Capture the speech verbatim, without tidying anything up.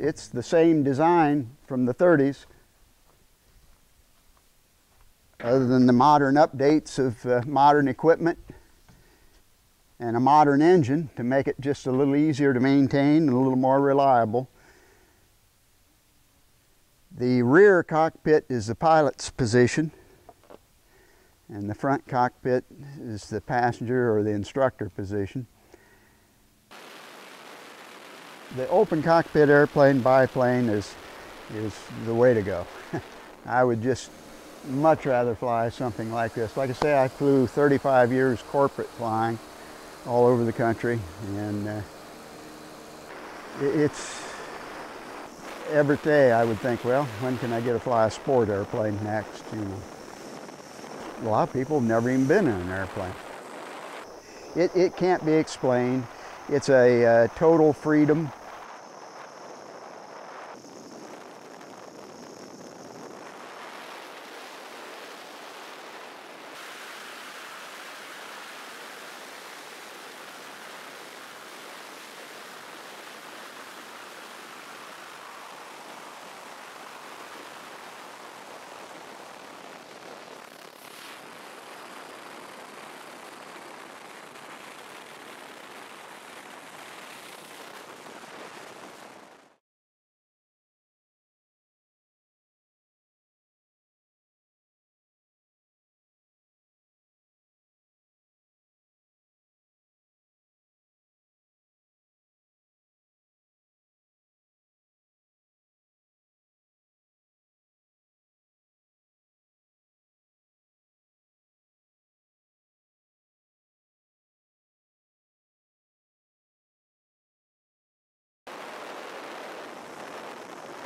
It's the same design from the thirties, other than the modern updates of uh, modern equipment and a modern engine to make it just a little easier to maintain and a little more reliable. The rear cockpit is the pilot's position, and the front cockpit is the passenger or the instructor position. The open cockpit airplane biplane is, is the way to go. I would just much rather fly something like this. Like I say, I flew thirty-five years corporate flying all over the country, and uh, it's every day I would think, well, when can I get to fly a sport airplane next? You know, a lot of people have never even been in an airplane. It, it can't be explained. It's a uh, total freedom